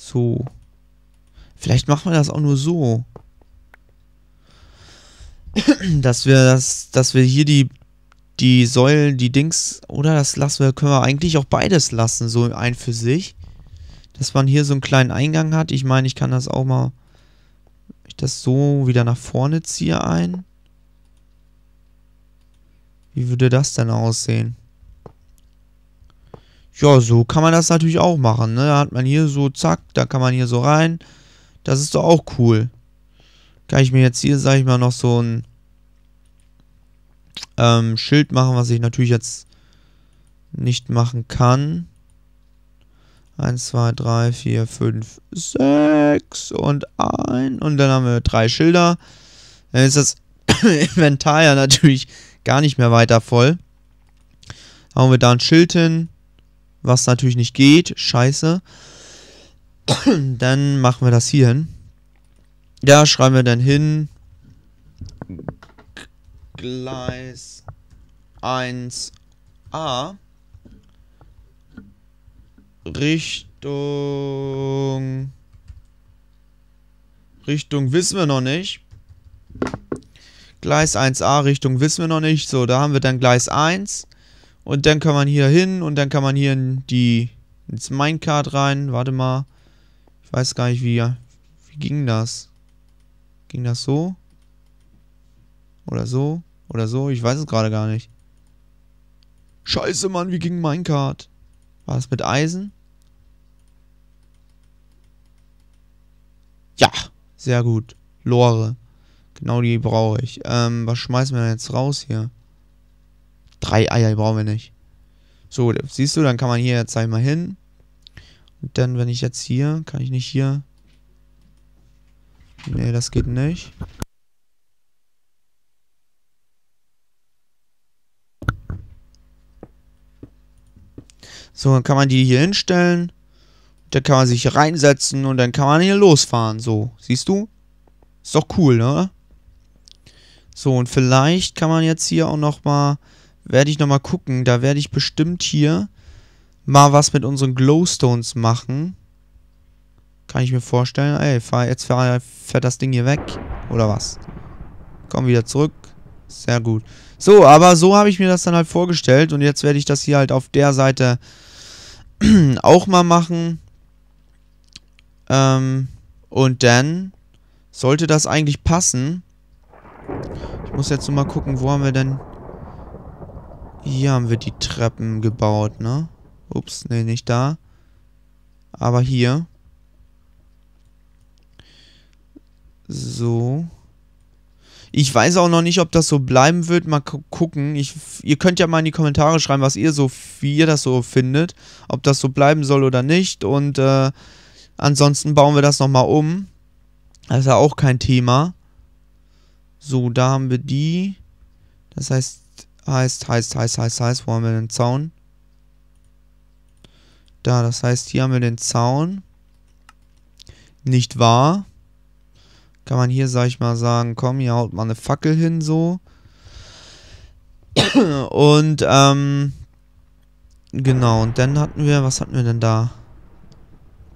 So. Vielleicht machen wir das auch nur so. Dass wir hier die Säulen, die Dings, oder das lassen wir, können wir eigentlich auch beides lassen, so ein für sich. Dass man hier so einen kleinen Eingang hat. Ich meine, ich kann das auch mal, ich das so wieder nach vorne ziehe ein. Wie würde das denn aussehen? Ja, so kann man das natürlich auch machen, ne? Da hat man hier so, zack, da kann man hier so rein. Das ist doch auch cool. Kann ich mir jetzt hier, sag ich mal, noch so ein Schild machen, was ich natürlich jetzt nicht machen kann. 1, 2, 3, 4, 5, 6 und 1. Und dann haben wir 3 Schilder. Dann ist das Inventar ja natürlich gar nicht mehr weiter voll. Dann haben wir da ein Schild hin, was natürlich nicht geht. Scheiße. Dann machen wir das hier hin. Da schreiben wir dann hin Gleis 1A Richtung wissen wir noch nicht. Gleis 1A Richtung wissen wir noch nicht. So, da haben wir dann Gleis 1. Und dann kann man hier hin und dann kann man hier ins Minecart rein. Warte mal. Ich weiß gar nicht, wie ging das? Ging das so? Oder so? Oder so? Ich weiß es gerade gar nicht. Scheiße, Mann, wie ging Minecart? War das mit Eisen? Ja, sehr gut. Lore. Genau die brauche ich. Was schmeißen wir denn jetzt raus hier? 3 Eier brauchen wir nicht. So, siehst du, dann kann man hier jetzt einmal hin. Und dann, wenn ich jetzt hier, kann ich nicht hier. Nee, das geht nicht. So, dann kann man die hier hinstellen. Da kann man sich hier reinsetzen und dann kann man hier losfahren. So, siehst du? Ist doch cool, ne? So, und vielleicht kann man jetzt hier auch nochmal, werde ich nochmal gucken. Da werde ich bestimmt hier mal was mit unseren Glowstones machen. Kann ich mir vorstellen. Ey, jetzt fährt das Ding hier weg. Oder was? Komm wieder zurück. Sehr gut. So, aber so habe ich mir das dann halt vorgestellt. Und jetzt werde ich das hier halt auf der Seite auch mal machen. Und dann sollte das eigentlich passen. Ich muss jetzt nur mal gucken, wo haben wir denn... Hier haben wir die Treppen gebaut, ne? Ups, ne, nicht da. Aber hier... So. Ich weiß auch noch nicht, ob das so bleiben wird. Mal gucken. Ihr könnt ja mal in die Kommentare schreiben, was ihr so, wie ihr das so findet. Ob das so bleiben soll oder nicht. Und ansonsten bauen wir das nochmal um. Das ist ja auch kein Thema. So, da haben wir die. Das heißt, wo haben wir den Zaun? Da, das heißt, hier haben wir den Zaun. Nicht wahr? Kann man hier, sag ich mal, sagen, komm, hier haut mal eine Fackel hin, so. Und, genau, und dann hatten wir, was hatten wir denn da?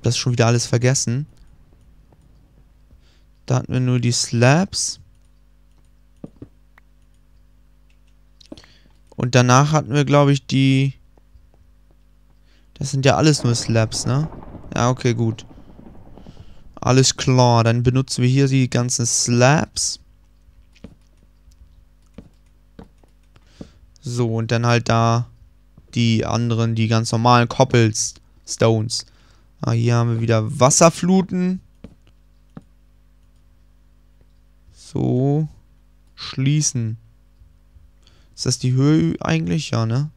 Das ist schon wieder alles vergessen. Da hatten wir nur die Slabs. Und danach hatten wir, glaube ich, die... Das sind ja alles nur Slabs, ne? Ja, okay, gut. Alles klar, dann benutzen wir hier die ganzen Slabs. So, und dann halt da die anderen, die ganz normalen Cobblestone. Ah, hier haben wir wieder Wasserfluten. So, schließen. Ist das die Höhe eigentlich? Ja, ne?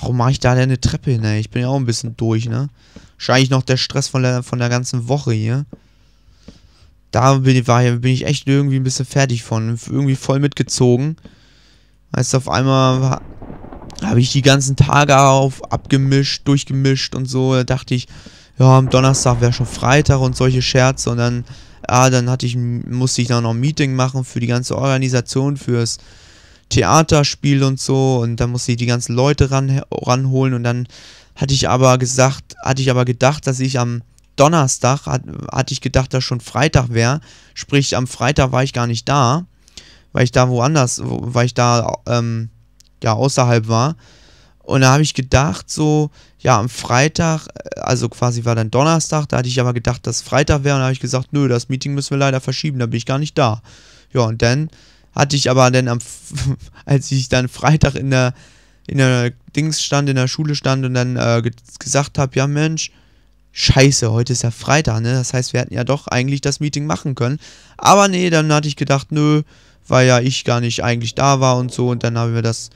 Warum mache ich da denn eine Treppe hin, ey? Ich bin ja auch ein bisschen durch, ne? Wahrscheinlich noch der Stress von der ganzen Woche hier. Da bin ich echt irgendwie ein bisschen fertig von. Irgendwie voll mitgezogen. Weißt du, auf einmal habe ich die ganzen Tage abgemischt, durchgemischt und so. Da dachte ich, ja, am Donnerstag wäre schon Freitag und solche Scherze. Und dann, dann musste ich dann noch ein Meeting machen für die ganze Organisation, fürs Theaterspiel und so. Und dann musste ich die ganzen Leute ranholen und dann... Hatte ich aber gedacht, dass ich am Donnerstag, hatte ich gedacht, dass schon Freitag wäre. Sprich, am Freitag war ich gar nicht da, weil ich da woanders, weil ich da ja außerhalb war. Und da habe ich gedacht, so, ja, am Freitag, also quasi war dann Donnerstag, da hatte ich aber gedacht, dass Freitag wäre. Und da habe ich gesagt, nö, das Meeting müssen wir leider verschieben, da bin ich gar nicht da. Ja, und dann hatte ich aber dann als ich dann Freitag in der Dings stand, in der Schule stand und dann gesagt habe, ja Mensch, scheiße, heute ist ja Freitag, ne? Das heißt, wir hätten ja doch eigentlich das Meeting machen können. Aber nee, dann hatte ich gedacht, nö, weil ja ich gar nicht eigentlich da war und so. Und dann haben wir das,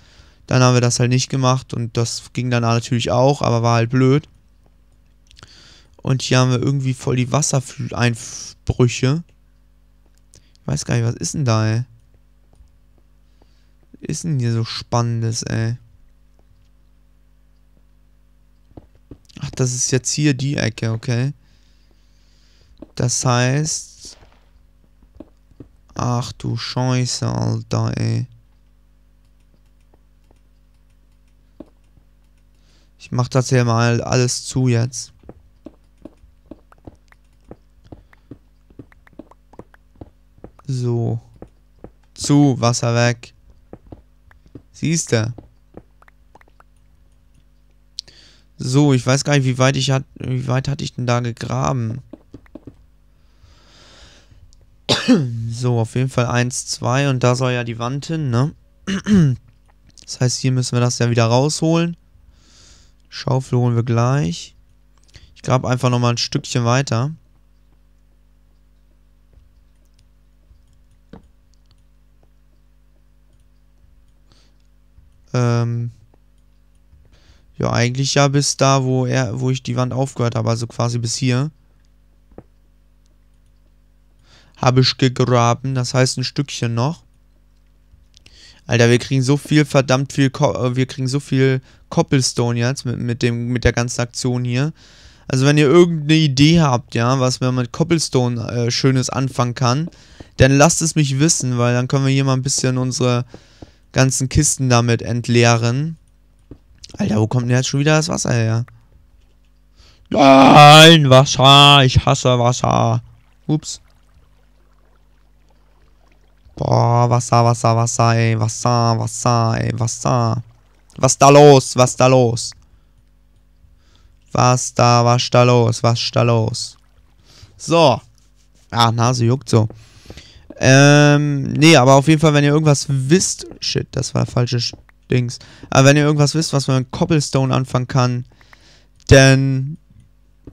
halt nicht gemacht und das ging dann natürlich auch, aber war halt blöd. Und hier haben wir irgendwie voll die Wassereinbrüche. Ich weiß gar nicht, was ist denn da, ey? Was ist denn hier so Spannendes, ey? Ach, das ist jetzt hier die Ecke, okay. Das heißt... Ach du Scheiße, Alter, ey. Ich mach das hier mal alles zu jetzt. So. Zu, Wasser weg. Siehst du? So, ich weiß gar nicht, wie weit hatte ich denn da gegraben? So, auf jeden Fall 1, 2 und da soll ja die Wand hin, ne? Das heißt, hier müssen wir das ja wieder rausholen. Schaufel holen wir gleich. Ich grab einfach nochmal ein Stückchen weiter. Ja, eigentlich ja bis da, wo ich die Wand aufgehört habe, also quasi bis hier. Habe ich gegraben, das heißt ein Stückchen noch. Alter, wir kriegen so viel, verdammt viel, wir kriegen so viel Cobblestone jetzt mit der ganzen Aktion hier. Also wenn ihr irgendeine Idee habt, ja, was man mit Cobblestone Schönes anfangen kann, dann lasst es mich wissen, weil dann können wir hier mal ein bisschen unsere ganzen Kisten damit entleeren. Alter, wo kommt denn jetzt schon wieder das Wasser her? Nein, Wasser! Ich hasse Wasser! Ups. Boah, Wasser, Wasser, Wasser, ey. Wasser, Wasser, ey. Wasser. Was da los? Was da los? Was da los? Was da los? So. Ah, Nase juckt so. Nee, aber auf jeden Fall, wenn ihr irgendwas wisst... Shit, das war falsche Dings. Aber wenn ihr irgendwas wisst, was man mit Cobblestone anfangen kann, dann...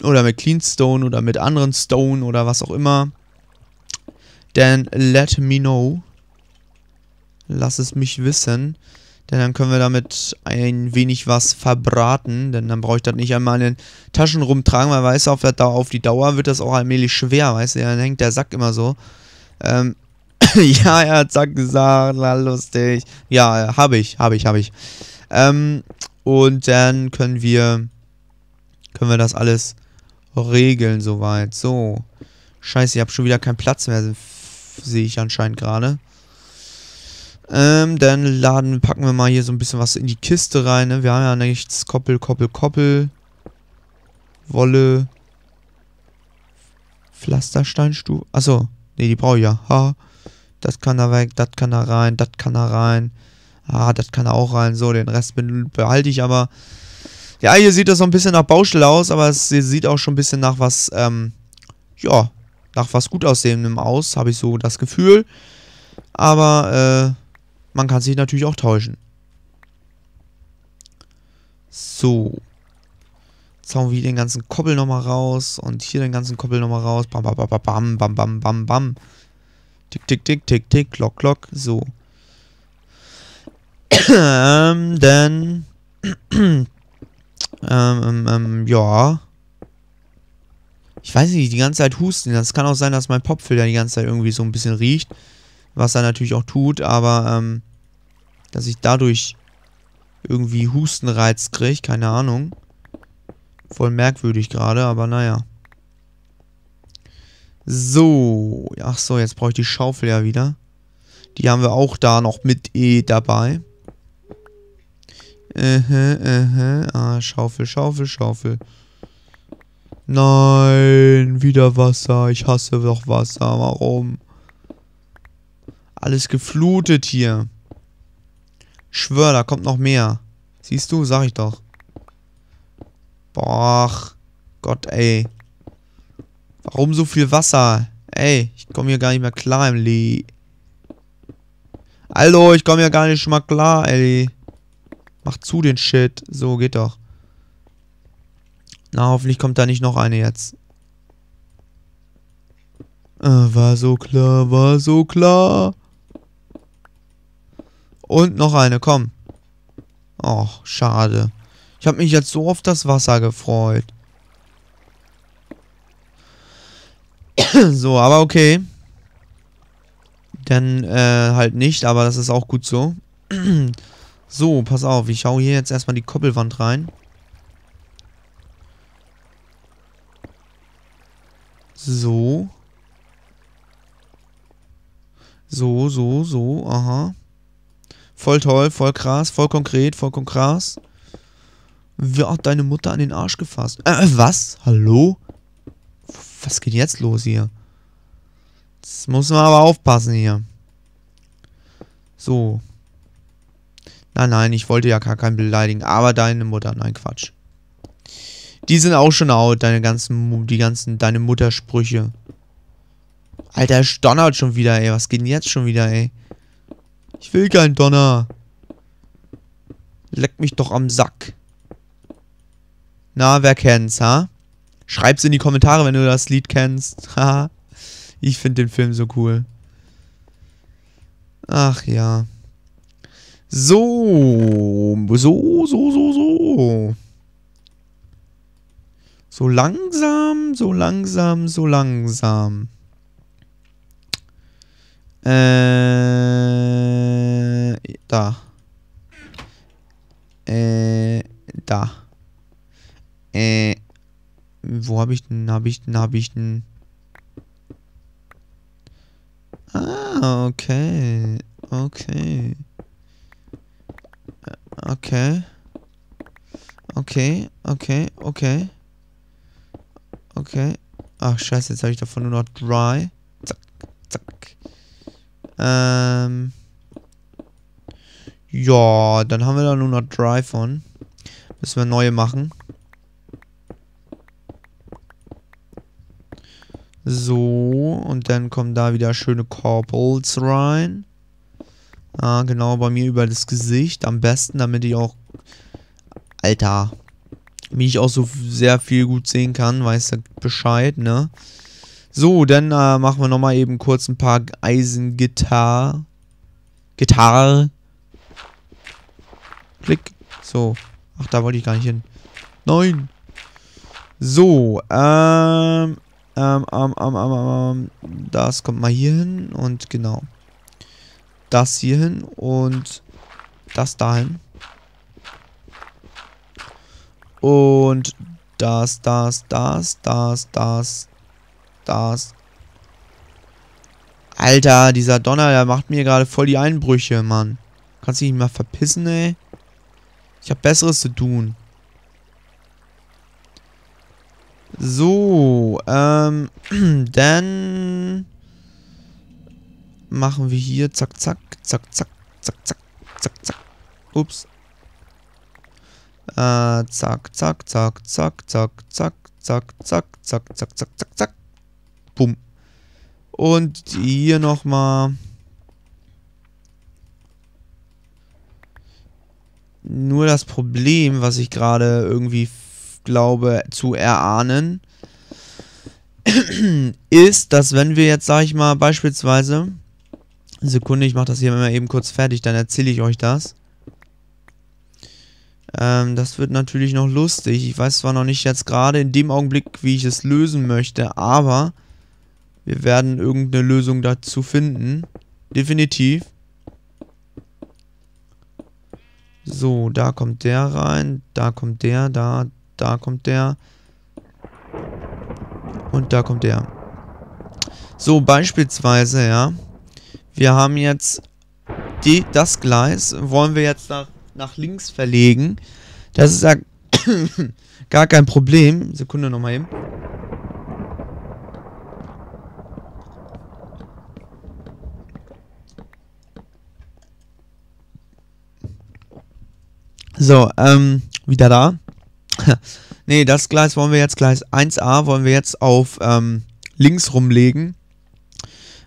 Oder mit Cleanstone oder mit anderen Stone oder was auch immer, dann let me know. Lass es mich wissen. Denn dann können wir damit ein wenig was verbraten. Denn dann brauche ich das nicht einmal in den Taschen rumtragen, weil, weißt du, auf die Dauer wird das auch allmählich schwer, weißt du. Dann hängt der Sack immer so. Ja, er hat Sack gesagt, na lustig. Ja, habe ich. Und dann können wir das alles regeln soweit. So. Scheiße, ich habe schon wieder keinen Platz mehr, sehe ich anscheinend gerade. Dann packen wir mal hier so ein bisschen was in die Kiste rein, ne? Wir haben ja nichts. Koppel. Wolle. Pflastersteinstufe. Achso. Ne, die brauche ich ja. Ha. Das kann da weg, das kann da rein, das kann da rein. Ah, das kann da auch rein. So, den Rest behalte ich aber. Ja, hier sieht das so ein bisschen nach Baustelle aus, aber es sieht auch schon ein bisschen nach was, ja, nach was gut aussehendem aus, habe ich so das Gefühl. Aber, man kann sich natürlich auch täuschen. So. Jetzt hauen wir den ganzen Koppel nochmal raus und hier den ganzen Koppel nochmal raus. Bam, bam, bam, bam, bam, bam, bam, bam. Tick, tick, tick, tick, tick, klock, klock. So. Dann. Ja. Ich weiß nicht, die ganze Zeit husten. Das kann auch sein, dass mein Popfilter die ganze Zeit irgendwie so ein bisschen riecht. Was er natürlich auch tut, aber, dass ich dadurch irgendwie Hustenreiz kriege, keine Ahnung. Voll merkwürdig gerade, aber naja. So. Ach so, jetzt brauche ich die Schaufel ja wieder. Die haben wir auch da noch mit dabei. Schaufel. Nein, wieder Wasser. Ich hasse doch Wasser. Warum? Alles geflutet hier. Schwör, da kommt noch mehr. Siehst du? Sag ich doch. Boah. Gott, ey. Warum so viel Wasser? Ey, ich komme hier gar nicht mehr klar im Lee. Hallo, ich komme hier gar nicht mal klar, ey. Mach zu den Shit. So, geht doch. Na, hoffentlich kommt da nicht noch eine jetzt. War so klar, war so klar. Und noch eine, komm. Och, schade. Ich habe mich jetzt so auf das Wasser gefreut. So, aber okay. Dann halt nicht, aber das ist auch gut so. So, pass auf. Ich hau hier jetzt erstmal die Koppelwand rein. So. So, so, so. Aha. Voll toll, voll krass, voll konkret, voll krass. Wer hat deine Mutter an den Arsch gefasst? Was? Hallo? Was geht jetzt los hier? Das muss man aber aufpassen hier. So. Nein, nein, ich wollte ja gar keinen beleidigen. Aber deine Mutter, nein, Quatsch. Die sind auch schon out, deine Muttersprüche. Alter, es donnert schon wieder, ey. Was geht denn jetzt schon wieder, ey? Ich will keinen Donner. Leck mich doch am Sack. Na, wer kennt's, ha? Schreib's in die Kommentare, wenn du das Lied kennst. Haha. Ich finde den Film so cool. Ach ja. So. So langsam. Da. Wo hab ich denn? Ah, okay. Ach, scheiße, jetzt habe ich davon nur noch dry. Zack. Ja, dann haben wir da nur noch dry von. Müssen wir neue machen. So, und dann kommen da wieder schöne Corpels rein. Ah, genau, bei mir über das Gesicht. Am besten, damit ich auch... Alter. Mich auch so sehr viel gut sehen kann. Weißt du Bescheid, ne? So, dann machen wir nochmal eben kurz ein paar Eisengitarre. Klick. So. Ach, da wollte ich gar nicht hin. Nein. So, das kommt mal hier hin und genau. Das hier hin und das dahin. Und das. Alter, dieser Donner, der macht mir gerade voll die Einbrüche, Mann. Kannst du dich mal verpissen, ey? Ich hab Besseres zu tun. So, dann machen wir hier zack. Ups. Zack. Bumm. Und hier nochmal. Nur das Problem, was ich gerade irgendwie glaube zu erahnen, ist, dass wenn wir jetzt, sag ich mal, beispielsweise, Sekunde, ich mache das hier mal eben kurz fertig, dann erzähle ich euch das. Das wird natürlich noch lustig. Ich weiß zwar noch nicht jetzt gerade in dem Augenblick, wie ich es lösen möchte, aber wir werden irgendeine Lösung dazu finden. Definitiv. So, da kommt der rein, da kommt der, da kommt der. Und da kommt der. So, beispielsweise, ja. Wir haben jetzt das Gleis, wollen wir jetzt nach links verlegen. Das ist ja gar kein Problem. Sekunde nochmal eben. So, wieder da. Ne, das Gleis wollen wir jetzt, Gleis 1A, wollen wir jetzt auf links rumlegen.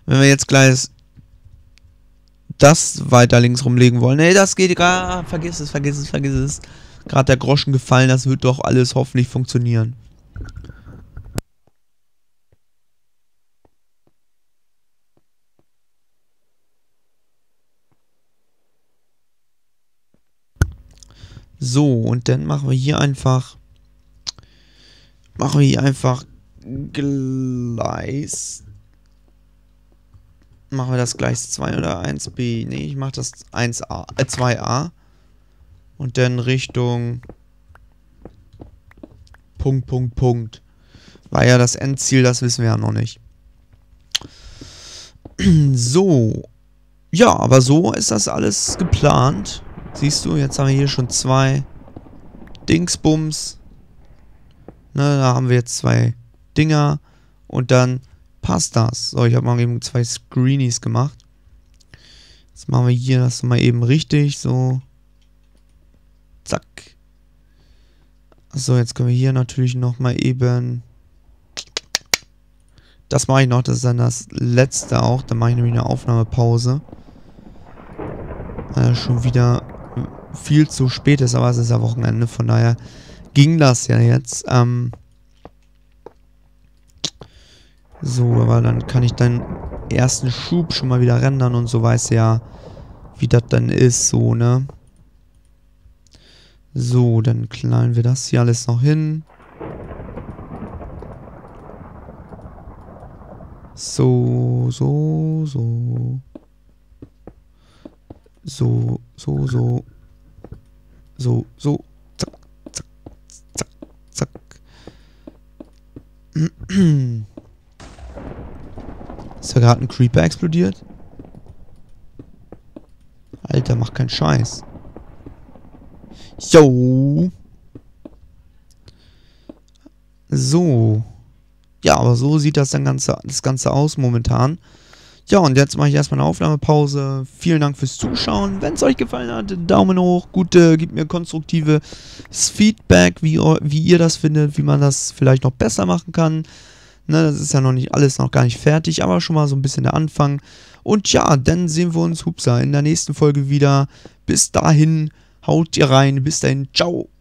Wenn wir jetzt Gleis das weiter links rumlegen wollen. Ne, das geht gar. Vergiss es. Gerade der Groschen gefallen, das wird doch alles hoffentlich funktionieren. So, und dann machen wir hier einfach. Machen wir das Gleis 2 oder 1b? Ne, ich mache das 2a. Und dann Richtung ... War ja das Endziel, das wissen wir ja noch nicht. So. Ja, aber so ist das alles geplant. Siehst du, jetzt haben wir hier schon zwei Dingsbums. Ne, da haben wir jetzt zwei Dinger. Und dann passt das. So, ich habe mal eben zwei Screenies gemacht. Jetzt machen wir hier das mal eben richtig. So. Zack. So, jetzt können wir hier natürlich nochmal eben... Das mache ich noch, das ist dann das letzte auch. Dann mache ich nämlich eine Aufnahmepause. Weil schon wieder viel zu spät ist, aber es ist ja Wochenende, von daher ging das ja jetzt. So, aber dann kann ich deinen ersten Schub schon mal wieder rendern und so, weiß ja, wie das dann ist, so, ne? So, dann knallen wir das hier alles noch hin. So. Zack. Ist ja gerade ein Creeper explodiert? Alter, mach keinen Scheiß. Jo. So. Ja, aber so sieht das Ganze aus momentan. Ja, und jetzt mache ich erstmal eine Aufnahmepause. Vielen Dank fürs Zuschauen. Wenn es euch gefallen hat, Daumen hoch. Gute, gebt mir konstruktives Feedback, wie ihr das findet, wie man das vielleicht noch besser machen kann. Ne, das ist ja noch nicht alles, noch gar nicht fertig, aber schon mal so ein bisschen der Anfang. Und ja, dann sehen wir uns, hupsa, in der nächsten Folge wieder. Bis dahin, haut ihr rein. Bis dahin, ciao.